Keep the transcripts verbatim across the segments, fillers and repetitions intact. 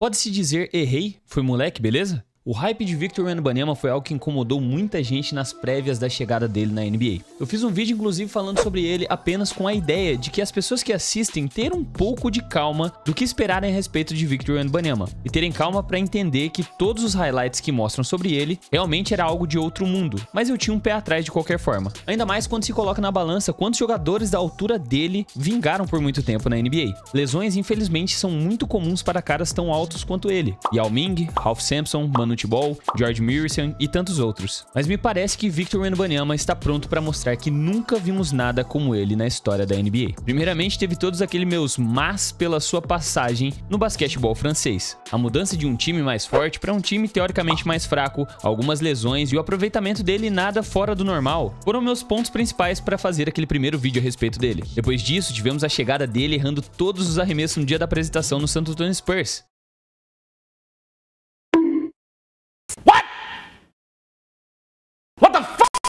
Pode-se dizer, errei, foi moleque, beleza? O hype de Victor Wembanyama foi algo que incomodou muita gente nas prévias da chegada dele na N B A. Eu fiz um vídeo inclusive falando sobre ele apenas com a ideia de que as pessoas que assistem terem um pouco de calma do que esperarem a respeito de Victor Wembanyama e terem calma para entender que todos os highlights que mostram sobre ele realmente era algo de outro mundo, mas eu tinha um pé atrás de qualquer forma. Ainda mais quando se coloca na balança quantos jogadores da altura dele vingaram por muito tempo na N B A. Lesões infelizmente são muito comuns para caras tão altos quanto ele. Yao Ming, Ralph Sampson, Manu Futebol, George Murison e tantos outros. Mas me parece que Victor Wembanyama está pronto para mostrar que nunca vimos nada como ele na história da N B A. Primeiramente, teve todos aqueles meus mas pela sua passagem no basquetebol francês. A mudança de um time mais forte para um time teoricamente mais fraco, algumas lesões e o aproveitamento dele nada fora do normal foram meus pontos principais para fazer aquele primeiro vídeo a respeito dele. Depois disso, tivemos a chegada dele errando todos os arremessos no dia da apresentação no Santo Antonio Spurs.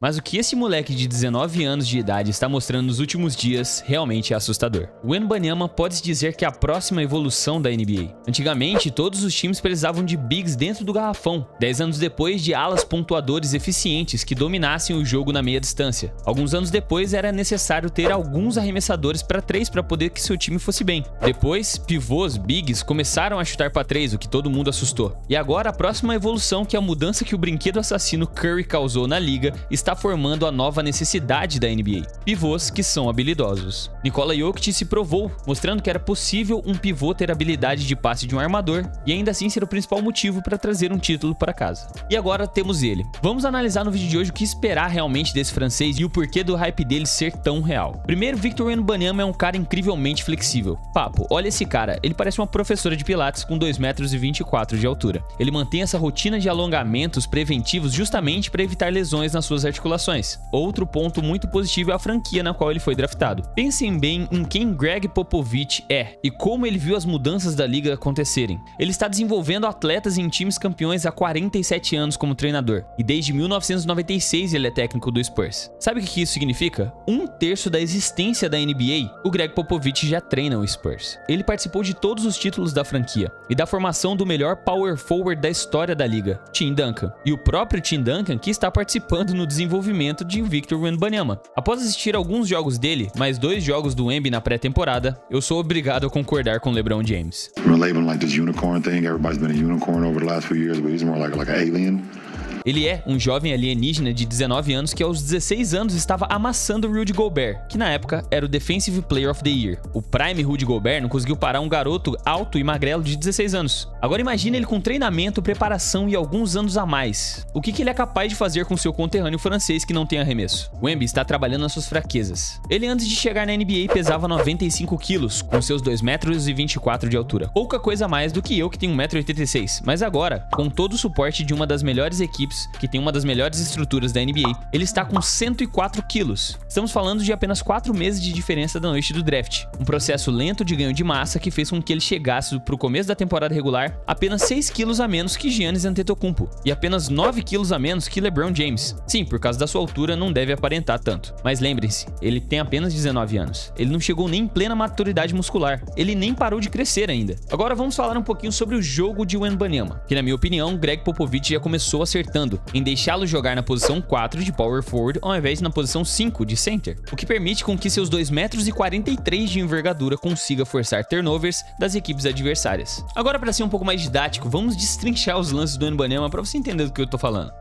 Mas o que esse moleque de dezenove anos de idade está mostrando nos últimos dias realmente é assustador. O Wembanyama pode-se dizer que é a próxima evolução da N B A. Antigamente, todos os times precisavam de bigs dentro do garrafão. dez anos depois, de alas pontuadores eficientes que dominassem o jogo na meia distância. Alguns anos depois, era necessário ter alguns arremessadores para três para poder que seu time fosse bem. Depois, pivôs, bigs começaram a chutar para três, o que todo mundo assustou. E agora, a próxima evolução, que é a mudança que o brinquedo assassino Curry causou na liga, está está formando a nova necessidade da N B A, pivôs que são habilidosos. Nikola Jokic se provou, mostrando que era possível um pivô ter habilidade de passe de um armador e ainda assim ser o principal motivo para trazer um título para casa. E agora temos ele. Vamos analisar no vídeo de hoje o que esperar realmente desse francês e o porquê do hype dele ser tão real. Primeiro, Victor Wembanyama é um cara incrivelmente flexível. Papo, olha esse cara, ele parece uma professora de pilates com dois metros e vinte e quatro de altura. Ele mantém essa rotina de alongamentos preventivos justamente para evitar lesões nas suas articulações. articulações. Outro ponto muito positivo é a franquia na qual ele foi draftado. Pensem bem em quem Greg Popovich é e como ele viu as mudanças da liga acontecerem. Ele está desenvolvendo atletas em times campeões há quarenta e sete anos como treinador, e desde mil novecentos e noventa e seis ele é técnico do Spurs. Sabe o que isso significa? Um terço da existência da N B A, o Greg Popovich já treina o Spurs. Ele participou de todos os títulos da franquia e da formação do melhor power forward da história da liga, Tim Duncan. E o próprio Tim Duncan que está participando no desenvolvimento envolvimento de Victor Wembanyama. Após assistir alguns jogos dele, mais dois jogos do Wemby na pré-temporada, eu sou obrigado a concordar com LeBron James. Ele é um jovem alienígena de dezenove anos que aos dezesseis anos estava amassando Rudy Gobert, que na época era o Defensive Player of the Year. O prime Rudy Gobert não conseguiu parar um garoto alto e magrelo de dezesseis anos. Agora imagina ele com treinamento, preparação e alguns anos a mais. O que, que ele é capaz de fazer com seu conterrâneo francês que não tem arremesso? Wemby está trabalhando nas suas fraquezas. Ele antes de chegar na N B A pesava noventa e cinco quilos, com seus dois metros e vinte e quatro de altura. Pouca coisa a mais do que eu que tenho um metro e oitenta e seis, mas agora, com todo o suporte de uma das melhores equipes que tem uma das melhores estruturas da N B A, ele está com cento e quatro quilos. Estamos falando de apenas quatro meses de diferença da noite do draft. Um processo lento de ganho de massa que fez com que ele chegasse para o começo da temporada regular apenas seis quilos a menos que Giannis Antetokounmpo e apenas nove quilos a menos que LeBron James. Sim, por causa da sua altura não deve aparentar tanto. Mas lembrem-se, ele tem apenas dezenove anos. Ele não chegou nem em plena maturidade muscular. Ele nem parou de crescer ainda. Agora vamos falar um pouquinho sobre o jogo de Wembanyama, que na minha opinião, Greg Popovich já começou acertando em deixá-lo jogar na posição quatro de power forward ao invés de na posição cinco de center, o que permite com que seus dois metros e quarenta e três de envergadura consiga forçar turnovers das equipes adversárias. Agora, para ser um pouco mais didático, vamos destrinchar os lances do Wembanyama para você entender do que eu tô falando.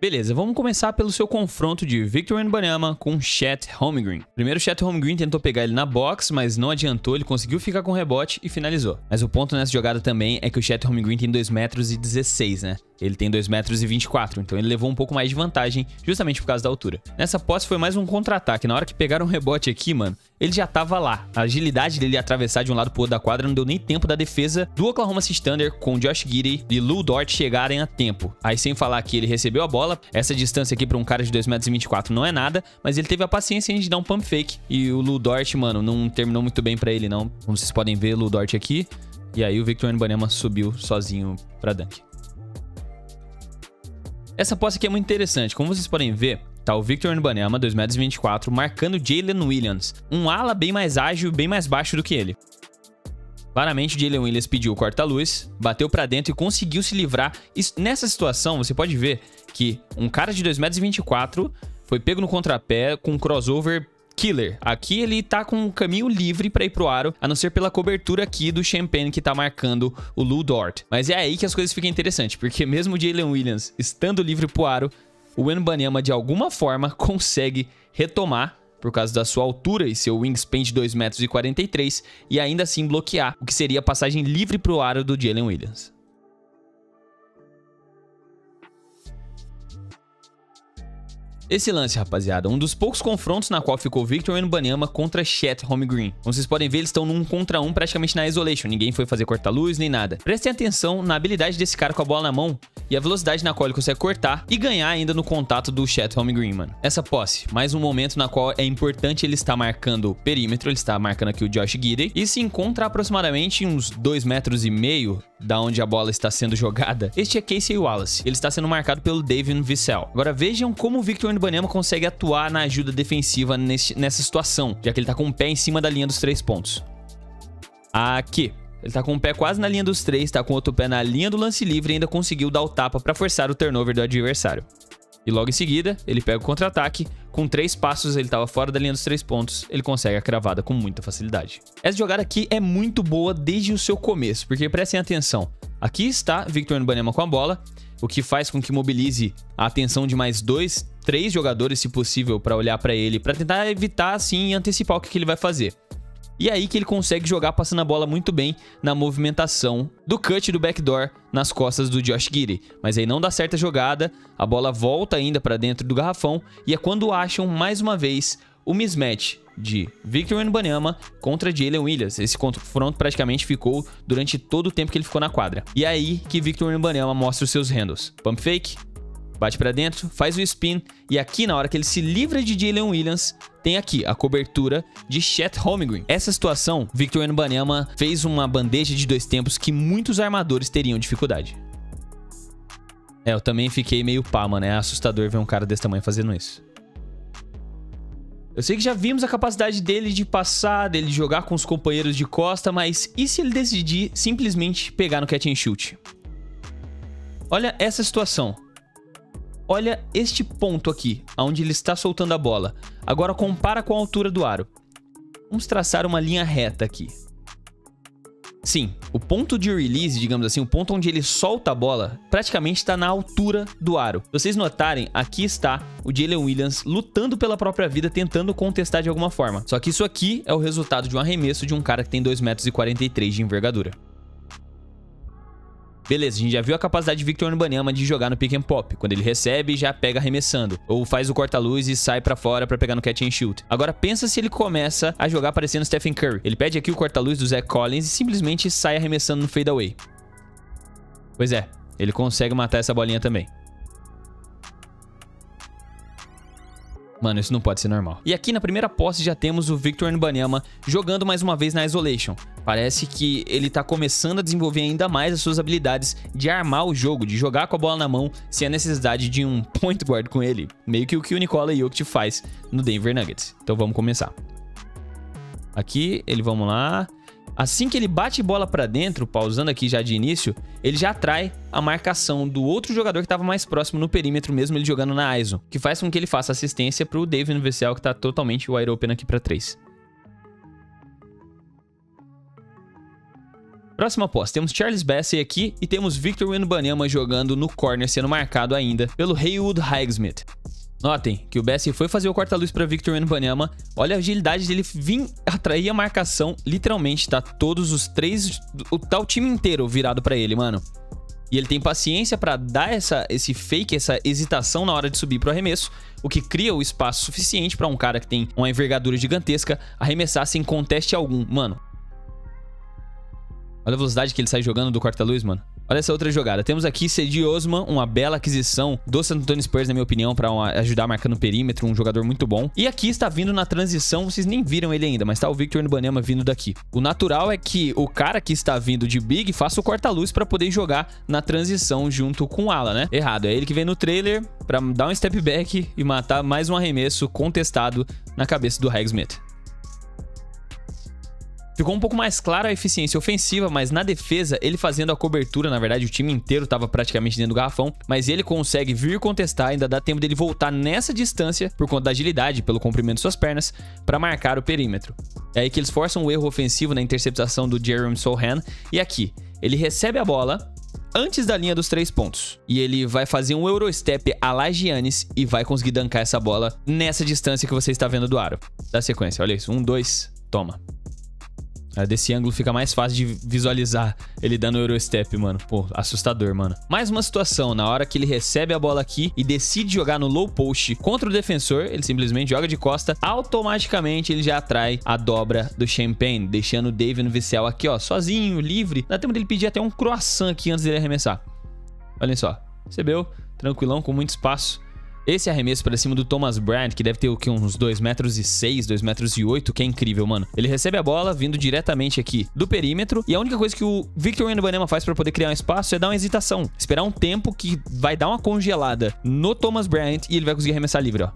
Beleza, vamos começar pelo seu confronto de Victor Wembanyama com Chet Holmgren. Primeiro, Chet Holmgren tentou pegar ele na box, mas não adiantou, ele conseguiu ficar com o rebote e finalizou. Mas o ponto nessa jogada também é que o Chet Holmgren tem dois metros e dezesseis, né? Ele tem dois metros e vinte e quatro, então ele levou um pouco mais de vantagem, justamente por causa da altura. Nessa posse foi mais um contra-ataque. Na hora que pegaram o rebote aqui, mano, ele já tava lá. A agilidade dele atravessar de um lado pro outro da quadra não deu nem tempo da defesa do Oklahoma City Thunder com Josh Giddey e Lu Dort chegarem a tempo. Aí sem falar que ele recebeu a bola, essa distância aqui pra um cara de dois metros e vinte e quatro não é nada, mas ele teve a paciência de dar um pump fake. E o Lu Dort, mano, não terminou muito bem pra ele não. Como vocês podem ver, Lu Dort aqui. E aí o Victor Wembanyama subiu sozinho pra dunk. Essa posse aqui é muito interessante, como vocês podem ver, tá o Victor Wembanyama, dois metros e vinte e quatro, marcando Jalen Williams, um ala bem mais ágil, bem mais baixo do que ele. Claramente o Jalen Williams pediu o corta-luz, bateu pra dentro e conseguiu se livrar. Isso, nessa situação, você pode ver que um cara de dois metros e vinte e quatro foi pego no contrapé com um crossover killer. Aqui ele tá com um caminho livre pra ir pro aro, a não ser pela cobertura aqui do Champagne que tá marcando o Lu Dort. Mas é aí que as coisas ficam interessantes, porque mesmo o Jalen Williams estando livre pro aro, o Wembanyama de alguma forma consegue retomar por causa da sua altura e seu wingspan de dois metros e quarenta e três e ainda assim bloquear o que seria a passagem livre pro aro do Jalen Williams. Esse lance, rapaziada, um dos poucos confrontos na qual ficou Victor Wembanyama contra Chet Holmgren. Como vocês podem ver, eles estão num contra um praticamente na isolation, ninguém foi fazer corta-luz nem nada. Prestem atenção na habilidade desse cara com a bola na mão e a velocidade na qual ele consegue cortar e ganhar ainda no contato do Chet Holmgren, mano. Essa posse, mais um momento na qual é importante ele estar marcando o perímetro, ele está marcando aqui o Josh Giddey e se encontra aproximadamente uns dois metros e meio da onde a bola está sendo jogada. Este é Casey Wallace, ele está sendo marcado pelo Davion Vassell. Agora vejam como o Victor Wembanyama consegue atuar na ajuda defensiva nesse, nessa situação, já que ele tá com o pé em cima da linha dos três pontos. Aqui. Ele tá com o pé quase na linha dos três, tá com o outro pé na linha do lance livre e ainda conseguiu dar o tapa pra forçar o turnover do adversário. E logo em seguida, ele pega o contra-ataque. Com três passos, ele estava fora da linha dos três pontos, ele consegue a cravada com muita facilidade. Essa jogada aqui é muito boa desde o seu começo, porque prestem atenção. Aqui está Victor Wembanyama com a bola, o que faz com que mobilize a atenção de mais dois, três jogadores, se possível, para olhar para ele, para tentar evitar, assim, e antecipar o que, que ele vai fazer. E aí que ele consegue jogar passando a bola muito bem na movimentação do cut do backdoor nas costas do Josh Giddey. Mas aí não dá certa jogada, a bola volta ainda para dentro do garrafão e é quando acham mais uma vez o mismatch de Victor Wembanyama contra Jalen Williams. Esse confronto praticamente ficou durante todo o tempo que ele ficou na quadra. E é aí que Victor Wembanyama mostra os seus handles. Pump fake, bate para dentro, faz o spin e aqui na hora que ele se livra de Jalen Williams, tem aqui a cobertura de Chet Holmgren. Essa situação, Victor Wembanyama fez uma bandeja de dois tempos que muitos armadores teriam dificuldade. É, eu também fiquei meio pá, mano, é assustador ver um cara desse tamanho fazendo isso. Eu sei que já vimos a capacidade dele de passar, dele jogar com os companheiros de costa, mas e se ele decidir simplesmente pegar no catch and shoot? Olha essa situação. Olha este ponto aqui, onde ele está soltando a bola. Agora compara com a altura do aro. Vamos traçar uma linha reta aqui. Sim, o ponto de release, digamos assim, o ponto onde ele solta a bola, praticamente está na altura do aro. Se vocês notarem, aqui está o Jalen Williams lutando pela própria vida, tentando contestar de alguma forma. Só que isso aqui é o resultado de um arremesso de um cara que tem dois metros e quarenta e três de envergadura. Beleza, a gente já viu a capacidade de Victor Wembanyama de jogar no pick and pop. Quando ele recebe, já pega arremessando. Ou faz o corta-luz e sai pra fora pra pegar no catch and shoot. Agora pensa se ele começa a jogar parecendo Stephen Curry. Ele pede aqui o corta-luz do Zach Collins e simplesmente sai arremessando no fadeaway. Pois é, ele consegue matar essa bolinha também. Mano, isso não pode ser normal. E aqui na primeira posse já temos o Victor Wembanyama jogando mais uma vez na isolation. Parece que ele tá começando a desenvolver ainda mais as suas habilidades de armar o jogo, de jogar com a bola na mão sem a necessidade de um point guard com ele. Meio que o que o Nikola Jokic faz no Denver Nuggets. Então vamos começar. Aqui, ele, vamos lá. Assim que ele bate bola pra dentro, pausando aqui já de início, ele já atrai a marcação do outro jogador que tava mais próximo no perímetro, mesmo ele jogando na I S O, que faz com que ele faça assistência pro Davion Vassell, que tá totalmente wide open aqui pra três. Próxima posse, temos Charles Bassey aqui e temos Victor Wembanyama jogando no corner, sendo marcado ainda pelo Haywood Highsmith. Notem que o Bassey foi fazer o corta-luz para Victor Wembanyama. Olha a agilidade dele vir atrair a marcação. Literalmente, tá todos os três... O tal time inteiro virado para ele, mano. E ele tem paciência para dar essa, esse fake, essa hesitação na hora de subir pro arremesso, o que cria o espaço suficiente para um cara que tem uma envergadura gigantesca arremessar sem conteste algum, mano. Olha a velocidade que ele sai jogando do corta-luz, mano. Olha essa outra jogada. Temos aqui Cedi Osman, uma bela aquisição do San Antonio Spurs, na minha opinião, para ajudar marcando o perímetro, um jogador muito bom. E aqui está vindo na transição, vocês nem viram ele ainda, mas tá o Victor Wembanyama vindo daqui. O natural é que o cara que está vindo de big faça o corta-luz para poder jogar na transição junto com o ala, né? Errado, é ele que vem no trailer para dar um step back e matar mais um arremesso contestado na cabeça do Highsmith. Ficou um pouco mais clara a eficiência ofensiva, mas na defesa, ele fazendo a cobertura, na verdade o time inteiro estava praticamente dentro do garrafão, mas ele consegue vir contestar, ainda dá tempo dele voltar nessa distância, por conta da agilidade, pelo comprimento de suas pernas, para marcar o perímetro. É aí que eles forçam o erro ofensivo na interceptação do Jeremy Sohan, e aqui, ele recebe a bola antes da linha dos três pontos. E ele vai fazer um Eurostep à la Giannis e vai conseguir dunkar essa bola nessa distância que você está vendo do aro. Dá sequência, olha isso. Um, dois, toma. Desse ângulo fica mais fácil de visualizar ele dando Eurostep, mano. Pô, assustador, mano. Mais uma situação, na hora que ele recebe a bola aqui e decide jogar no low post contra o defensor, ele simplesmente joga de costa, automaticamente ele já atrai a dobra do Champagne, deixando o Davion Vissel aqui, ó, sozinho, livre. Dá tempo dele pedir até um croissant aqui antes dele arremessar. Olha só, recebeu, tranquilão, com muito espaço. Esse arremesso para cima do Thomas Bryant, que deve ter o que, uns dois metros e seis, dois metros e oito, que é incrível, mano. Ele recebe a bola vindo diretamente aqui do perímetro, e a única coisa que o Victor Wembanyama faz para poder criar um espaço é dar uma hesitação, esperar um tempo que vai dar uma congelada no Thomas Bryant e ele vai conseguir arremessar livre, ó.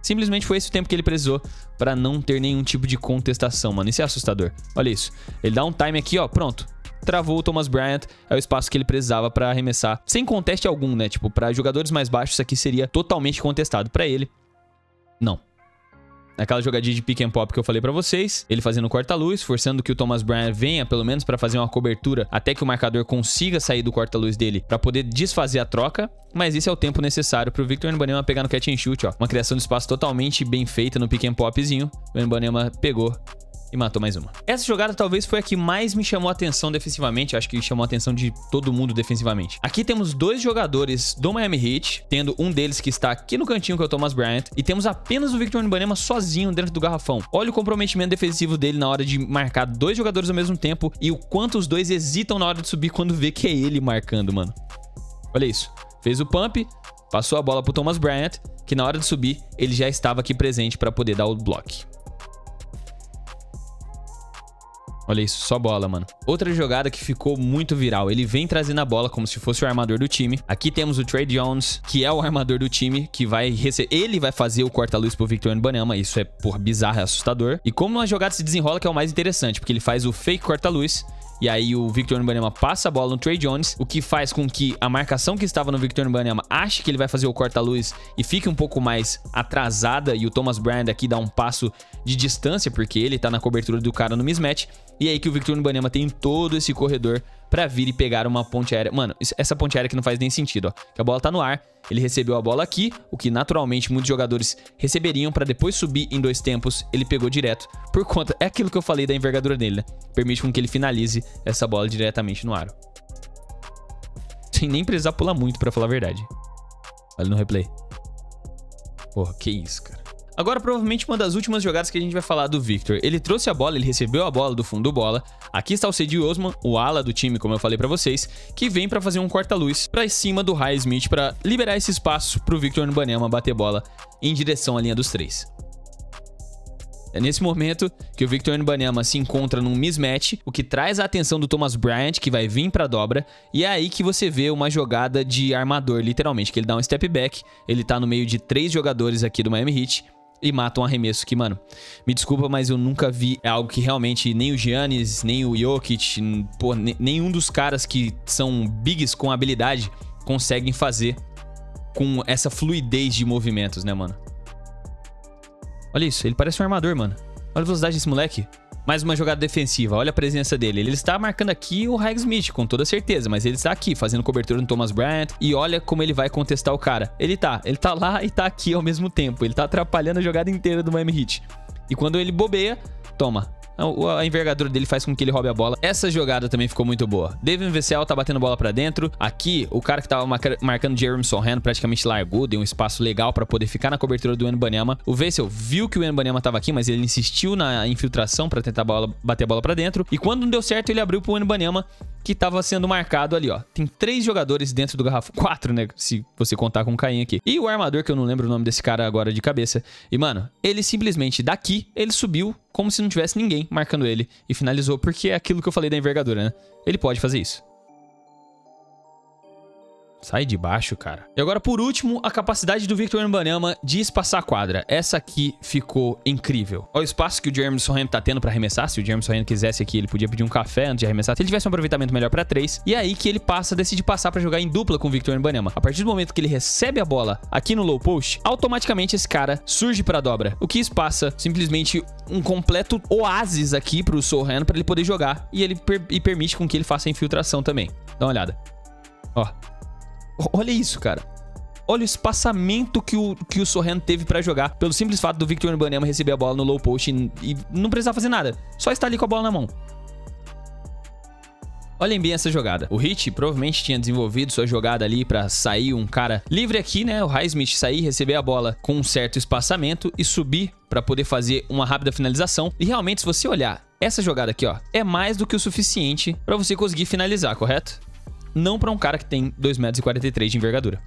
Simplesmente foi esse o tempo que ele precisou para não ter nenhum tipo de contestação, mano. Isso é assustador. Olha isso. Ele dá um time aqui, ó, pronto. Travou o Thomas Bryant, é o espaço que ele precisava pra arremessar, sem conteste algum, né? Tipo, pra jogadores mais baixos isso aqui seria totalmente contestado. Pra ele, não. Aquela jogadinha de pick and pop que eu falei pra vocês, ele fazendo corta-luz, forçando que o Thomas Bryant venha, pelo menos, pra fazer uma cobertura até que o marcador consiga sair do corta-luz dele pra poder desfazer a troca, mas esse é o tempo necessário pro Victor Wembanyama pegar no catch and shoot, ó. Uma criação de espaço totalmente bem feita no pick and popzinho. O Wembanyama pegou e matou mais uma. Essa jogada talvez foi a que mais me chamou a atenção defensivamente. Acho que chamou a atenção de todo mundo defensivamente. Aqui temos dois jogadores do Miami Heat, tendo um deles que está aqui no cantinho, que é o Thomas Bryant, e temos apenas o Victor Wembanyama sozinho dentro do garrafão. Olha o comprometimento defensivo dele na hora de marcar dois jogadores ao mesmo tempo e o quanto os dois hesitam na hora de subir quando vê que é ele marcando, mano. Olha isso. Fez o pump, passou a bola pro Thomas Bryant, que na hora de subir, ele já estava aqui presente para poder dar o block. Olha isso, só bola, mano. Outra jogada que ficou muito viral. Ele vem trazendo a bola como se fosse o armador do time. Aqui temos o Trey Jones, que é o armador do time, que vai receber... Ele vai fazer o corta-luz pro Victor Wembanyama. Isso é, porra, bizarro, é assustador. E como a jogada se desenrola, que é o mais interessante, porque ele faz o fake corta-luz, e aí o Victor Wembanyama passa a bola no Trey Jones, o que faz com que a marcação que estava no Victor Wembanyama ache que ele vai fazer o corta-luz e fique um pouco mais atrasada, e o Thomas Bryant aqui dá um passo de distância, porque ele tá na cobertura do cara no mismatch. E aí que o Victor Wembanyama tem todo esse corredor pra vir e pegar uma ponte aérea. Mano, essa ponte aérea que não faz nem sentido, ó. Que a bola tá no ar, ele recebeu a bola aqui, o que naturalmente muitos jogadores receberiam pra depois subir em dois tempos. Ele pegou direto, por conta... É aquilo que eu falei da envergadura dele, né? Permite com que ele finalize essa bola diretamente no aro. Sem nem precisar pular muito, pra falar a verdade. Olha no replay. Porra, que isso, cara. Agora, provavelmente, uma das últimas jogadas que a gente vai falar do Victor. Ele trouxe a bola, ele recebeu a bola do fundo do bola. Aqui está o Cedi Osman, o ala do time, como eu falei pra vocês, que vem pra fazer um corta-luz pra cima do Highsmith, pra liberar esse espaço pro Victor Wembanyama bater bola em direção à linha dos três. É nesse momento que o Victor Wembanyama se encontra num mismatch, o que traz a atenção do Thomas Bryant, que vai vir pra dobra, e é aí que você vê uma jogada de armador, literalmente, que ele dá um step back, ele tá no meio de três jogadores aqui do Miami Heat, e mata um arremesso que, mano, me desculpa, mas eu nunca vi. É algo que realmente nem o Giannis, nem o Jokic, pô, nenhum dos caras que são bigs com habilidade conseguem fazer com essa fluidez de movimentos, né, mano? Olha isso, ele parece um armador, mano. Olha a velocidade desse moleque. Mais uma jogada defensiva, olha a presença dele. Ele está marcando aqui o Highsmith, com toda certeza, mas ele está aqui, fazendo cobertura no Thomas Bryant, e olha como ele vai contestar o cara. Ele tá, ele tá lá e tá aqui ao mesmo tempo, ele tá atrapalhando a jogada inteira do Miami Heat. E quando ele bobeia, toma. A envergadura dele faz com que ele roube a bola. Essa jogada também ficou muito boa. Davion Vissel tá batendo bola pra dentro. Aqui, o cara que tava marcando Jeremy Sohan praticamente largou, deu um espaço legal pra poder ficar na cobertura do Wembanyama. O Vissel viu que o Wembanyama tava aqui, mas ele insistiu na infiltração pra tentar bola, bater a bola pra dentro. E quando não deu certo, ele abriu pro Wembanyama, que tava sendo marcado ali, ó. Tem três jogadores dentro do garrafão. Quatro, né? Se você contar com o Caim aqui. E o armador, que eu não lembro o nome desse cara agora de cabeça. E, mano, ele simplesmente daqui, ele subiu como se não tivesse ninguém marcando ele, e finalizou, porque é aquilo que eu falei da envergadura, né? Ele pode fazer isso. Sai de baixo, cara. E agora, por último, a capacidade do Victor Wembanyama de espaçar a quadra. Essa aqui ficou incrível. Olha o espaço que o Jameson Randle tá tendo pra arremessar. Se o Jameson Randle quisesse aqui, ele podia pedir um café antes de arremessar. Se ele tivesse um aproveitamento melhor pra três. E é aí que ele passa, decide passar pra jogar em dupla com o Victor Wembanyama. A partir do momento que ele recebe a bola aqui no low post, automaticamente esse cara surge pra dobra. O que espaça simplesmente um completo oásis aqui pro Sohan pra ele poder jogar. E ele per e permite com que ele faça a infiltração também. Dá uma olhada. Ó. Olha isso, cara. Olha o espaçamento que o, que o Sohan teve pra jogar pelo simples fato do Victor Wembanyama receber a bola no low post e, e não precisar fazer nada. Só estar ali com a bola na mão. Olhem bem essa jogada. O Heat provavelmente tinha desenvolvido sua jogada ali pra sair um cara livre aqui, né? O Highsmith sair, receber a bola com um certo espaçamento e subir pra poder fazer uma rápida finalização. E realmente, se você olhar essa jogada aqui, ó, é mais do que o suficiente pra você conseguir finalizar, correto? Não pra um cara que tem dois metros e quarenta e três de envergadura.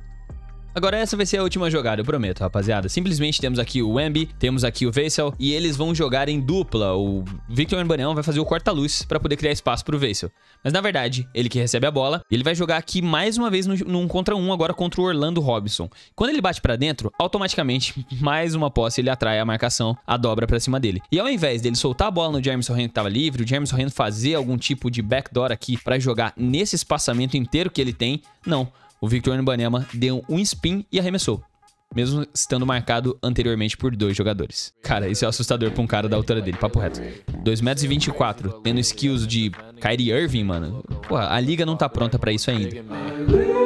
Agora essa vai ser a última jogada, eu prometo, rapaziada. Simplesmente temos aqui o Wemby, temos aqui o Vassell e eles vão jogar em dupla. O Victor Wembanyama vai fazer o corta-luz para poder criar espaço para o Vassell. Mas na verdade, ele que recebe a bola, ele vai jogar aqui mais uma vez no um contra um, agora contra o Orlando Robinson. Quando ele bate para dentro, automaticamente, mais uma posse, ele atrai a marcação, a dobra para cima dele. E ao invés dele soltar a bola no Jameson Randle que estava livre, o Jameson Randle fazer algum tipo de backdoor aqui para jogar nesse espaçamento inteiro que ele tem, não. O Victor Wembanyama deu um spin e arremessou, mesmo estando marcado anteriormente por dois jogadores. Cara, isso é assustador pra um cara da altura dele, papo reto. dois metros e vinte e quatro, tendo skills de Kyrie Irving, mano. Porra, a liga não tá pronta pra isso ainda.